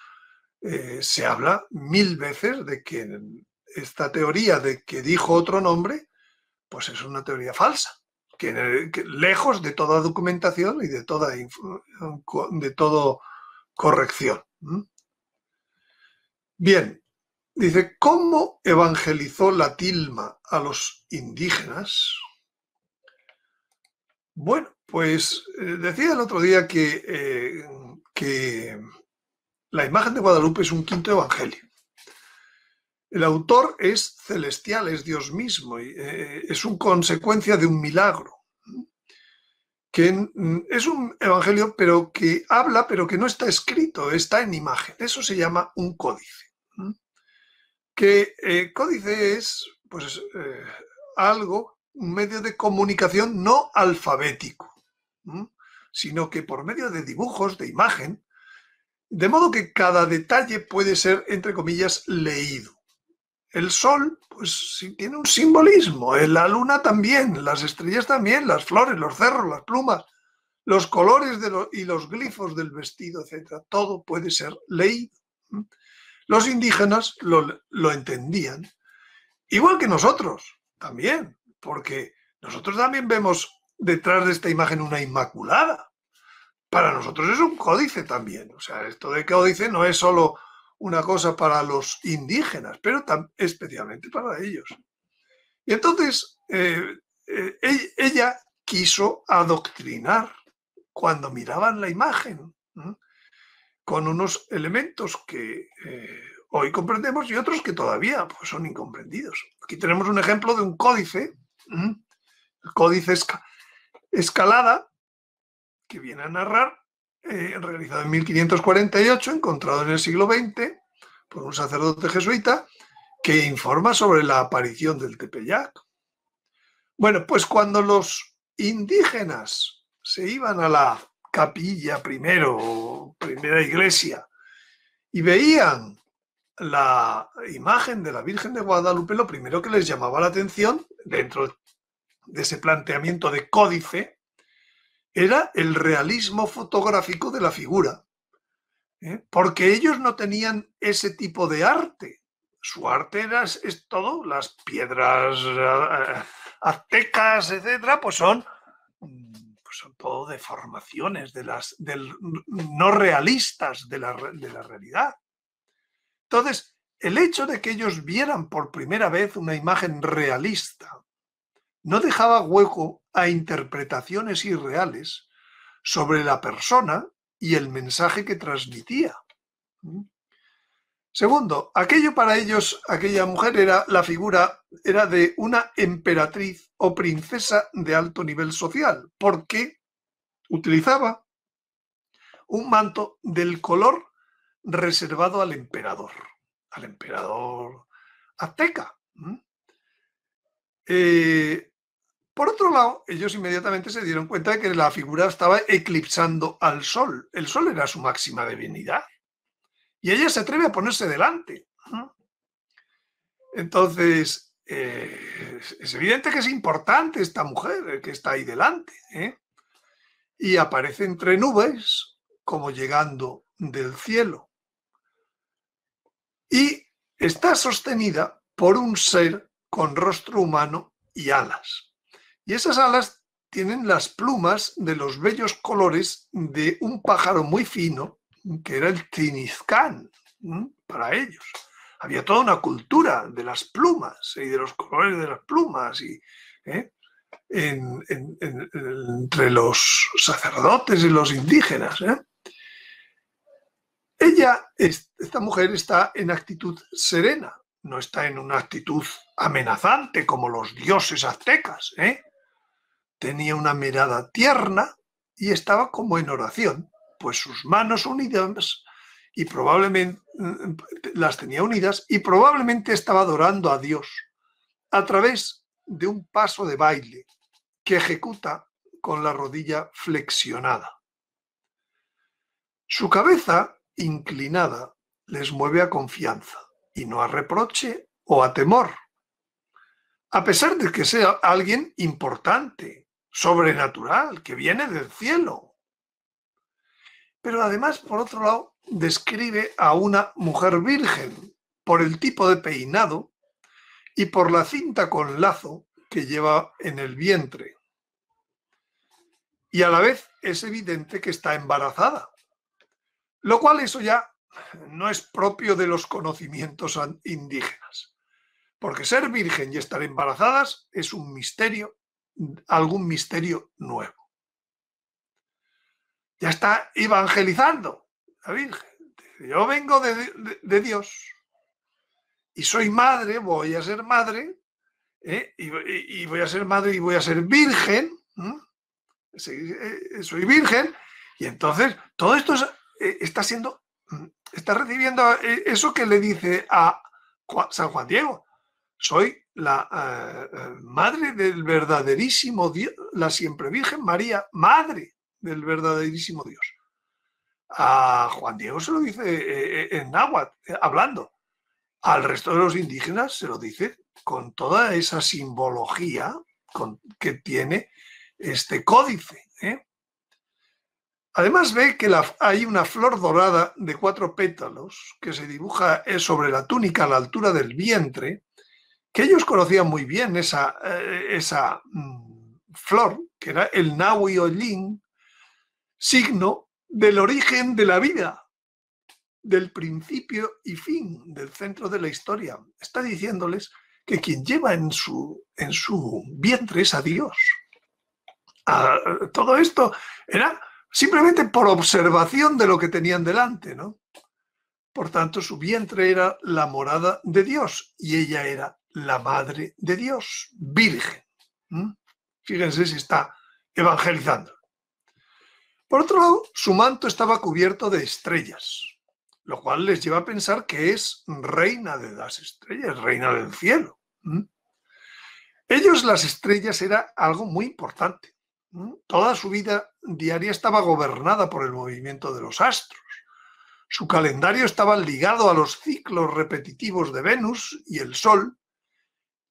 eh, se habla mil veces de que en esta teoría de que dijo otro nombre, pues es una teoría falsa, que, en el, que lejos de toda documentación y de toda, de todo corrección. Bien, dice, ¿cómo evangelizó la tilma a los indígenas? Bueno, pues decía el otro día que, eh, que la imagen de Guadalupe es un quinto evangelio. El autor es celestial, es Dios mismo, y, eh, es una consecuencia de un milagro. Que en, es un evangelio pero que habla, pero que no está escrito, está en imagen. Eso se llama un códice. que eh, códice es pues, eh, algo, un medio de comunicación no alfabético, ¿m? Sino que por medio de dibujos, de imagen, de modo que cada detalle puede ser, entre comillas, leído. El sol, pues sí, tiene un simbolismo, la luna también, las estrellas también, las flores, los cerros, las plumas, los colores de lo, y los glifos del vestido, etcétera. Todo puede ser leído. Los indígenas lo, lo entendían, igual que nosotros también, porque nosotros también vemos detrás de esta imagen una Inmaculada. Para nosotros es un códice también. O sea, esto de códice no es solo una cosa para los indígenas, pero tan especialmente para ellos. Y entonces eh, eh, ella quiso adoctrinar cuando miraban la imagen, ¿no? Con unos elementos que eh, hoy comprendemos y otros que todavía pues, son incomprendidos. Aquí tenemos un ejemplo de un códice, ¿no? El códice esca Escalada, que viene a narrar, Eh, realizado en mil quinientos cuarenta y ocho, encontrado en el siglo veinte por un sacerdote jesuita, que informa sobre la aparición del Tepeyac. Bueno, pues cuando los indígenas se iban a la capilla primero, primera iglesia, y veían la imagen de la Virgen de Guadalupe, lo primero que les llamaba la atención, dentro de ese planteamiento de códice, era el realismo fotográfico de la figura, ¿eh? Porque ellos no tenían ese tipo de arte. Su arte era, es todo, las piedras uh, aztecas, etcétera, pues son, pues son todo deformaciones de las, del, no realistas de la, de la realidad. Entonces, el hecho de que ellos vieran por primera vez una imagen realista no dejaba hueco a interpretaciones irreales sobre la persona y el mensaje que transmitía. Segundo, aquello para ellos, aquella mujer era la figura, era de una emperatriz o princesa de alto nivel social, porque utilizaba un manto del color reservado al emperador, al emperador azteca. Eh, Por otro lado, ellos inmediatamente se dieron cuenta de que la figura estaba eclipsando al sol. El sol era su máxima divinidad. Y ella se atreve a ponerse delante. Entonces, eh, es evidente que es importante esta mujer que está ahí delante, ¿eh? Y aparece entre nubes, como llegando del cielo. Y está sostenida por un ser con rostro humano y alas. Y esas alas tienen las plumas de los bellos colores de un pájaro muy fino, que era el tinizcán, ¿m? Para ellos. Había toda una cultura de las plumas y de los colores de las plumas. Y, ¿eh? en, en, en, entre los sacerdotes y los indígenas. ¿eh? Ella, esta mujer, está en actitud serena, no está en una actitud amenazante como los dioses aztecas, ¿eh? Tenía una mirada tierna y estaba como en oración, pues sus manos unidas y probablemente las tenía unidas y probablemente estaba adorando a Dios a través de un paso de baile que ejecuta con la rodilla flexionada. Su cabeza inclinada les mueve a confianza y no a reproche o a temor, a pesar de que sea alguien importante, sobrenatural, que viene del cielo. Pero además, por otro lado, describe a una mujer virgen por el tipo de peinado y por la cinta con lazo que lleva en el vientre. Y a la vez es evidente que está embarazada, lo cual eso ya no es propio de los conocimientos indígenas. Porque ser virgen y estar embarazadas es un misterio, algún misterio nuevo. Ya está evangelizando la Virgen. Yo vengo de, de, de Dios y soy madre, voy a ser madre, ¿eh? y, y, y voy a ser madre y voy a ser virgen. ¿eh? Soy virgen y entonces todo esto es, está siendo, está recibiendo eso que le dice a San Juan Diego. Soy la eh, madre del verdaderísimo Dios, la siempre Virgen María, madre del verdaderísimo Dios. A Juan Diego se lo dice eh, en náhuatl, eh, hablando. Al resto de los indígenas se lo dice con toda esa simbología con, que tiene este códice, ¿eh? Además ve que la, hay una flor dorada de cuatro pétalos que se dibuja sobre la túnica a la altura del vientre, que ellos conocían muy bien esa, eh, esa mm, flor, que era el nahuillín, signo del origen de la vida, del principio y fin, del centro de la historia. Está diciéndoles que quien lleva en su, en su vientre es a Dios. A, todo esto era simplemente por observación de lo que tenían delante, ¿no? Por tanto, su vientre era la morada de Dios y ella era la madre de Dios, virgen. ¿Mm? Fíjense si está evangelizando. Por otro lado, su manto estaba cubierto de estrellas, lo cual les lleva a pensar que es reina de las estrellas, reina del cielo. ¿Mm? Ellos, las estrellas, era algo muy importante. Toda su vida diaria estaba gobernada por el movimiento de los astros. Su calendario estaba ligado a los ciclos repetitivos de Venus y el Sol,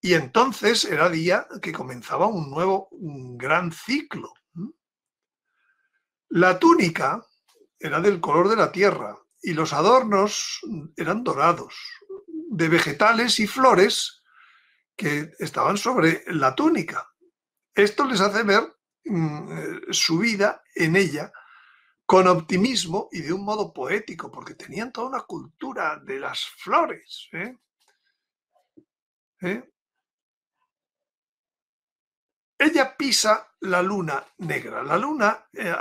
y entonces era día que comenzaba un nuevo, un gran ciclo. La túnica era del color de la tierra y los adornos eran dorados, de vegetales y flores que estaban sobre la túnica. Esto les hace ver su vida en ella con optimismo y de un modo poético, porque tenían toda una cultura de las flores, ¿eh? ¿Eh? Ella pisa la luna negra. La luna eh,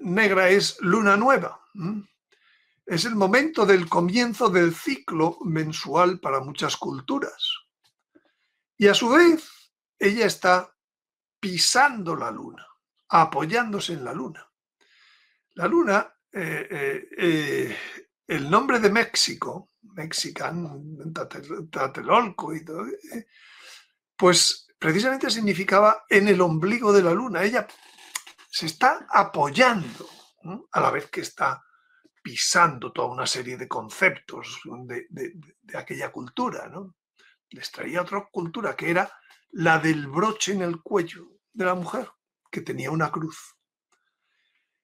negra es luna nueva. ¿Mm? Es el momento del comienzo del ciclo mensual para muchas culturas. Y a su vez, ella está pisando la luna, apoyándose en la luna. La luna, eh, eh, eh, el nombre de México, Mexican, Tlatelolco y todo, eh, pues precisamente significaba en el ombligo de la luna. Ella se está apoyando, ¿no?, a la vez que está pisando toda una serie de conceptos de, de, de aquella cultura, ¿no? Les traía otra cultura que era la del broche en el cuello de la mujer, que tenía una cruz.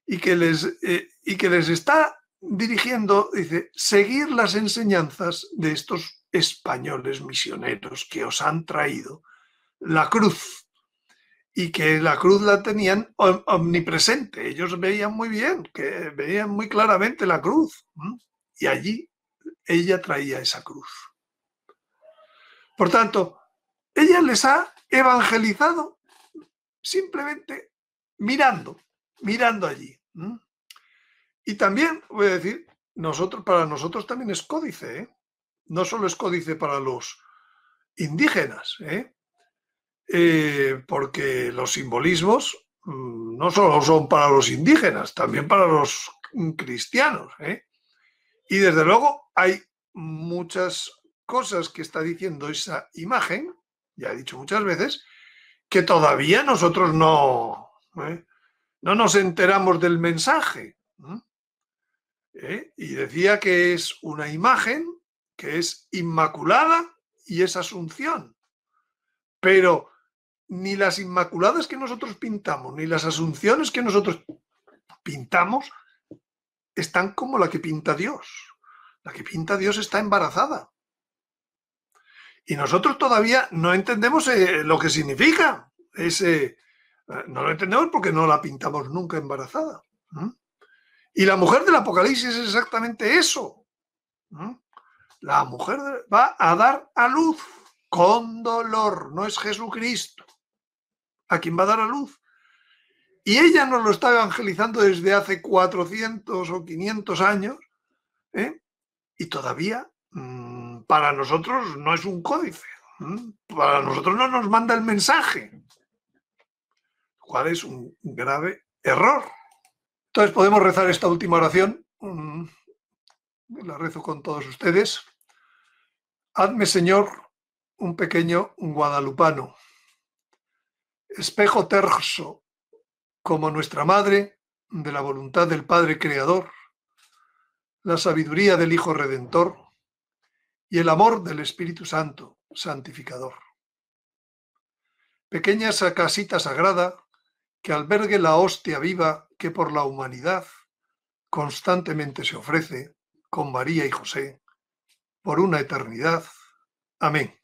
Y que, les, eh, y que les está dirigiendo, dice, seguir las enseñanzas de estos españoles misioneros que os han traído la cruz, y que la cruz la tenían omnipresente. Ellos veían muy bien, que veían muy claramente la cruz, ¿m? Y allí ella traía esa cruz. Por tanto, ella les ha evangelizado simplemente mirando, mirando allí. ¿Mm? Y también, voy a decir, nosotros, para nosotros también es códice, ¿eh? No solo es códice para los indígenas, ¿eh? Eh, porque los simbolismos mmm, no solo son para los indígenas, también para los cristianos, ¿eh? Y desde luego hay muchas cosas que está diciendo esa imagen, ya he dicho muchas veces, que todavía nosotros no... ¿eh? No nos enteramos del mensaje. ¿Eh? Y decía que es una imagen que es inmaculada y es asunción. Pero ni las inmaculadas que nosotros pintamos, ni las asunciones que nosotros pintamos, están como la que pinta Dios. La que pinta Dios está embarazada. Y nosotros todavía no entendemos eh, lo que significa ese... No lo entendemos porque no la pintamos nunca embarazada. ¿Mm? Y la mujer del Apocalipsis es exactamente eso. ¿Mm? La mujer va a dar a luz con dolor. No es Jesucristo a quien va a dar a luz. Y ella nos lo está evangelizando desde hace cuatrocientos o quinientos años. ¿Eh? Y todavía mmm, para nosotros no es un códice. ¿Mm? Para nosotros no nos manda el mensaje. Cuál es un grave error. Entonces podemos rezar esta última oración. La rezo con todos ustedes. Hazme, Señor, un pequeño guadalupano, espejo terso, como nuestra madre, de la voluntad del Padre Creador, la sabiduría del Hijo Redentor y el amor del Espíritu Santo, Santificador. Pequeña esa casita sagrada que albergue la hostia viva que por la humanidad constantemente se ofrece con María y José por una eternidad. Amén.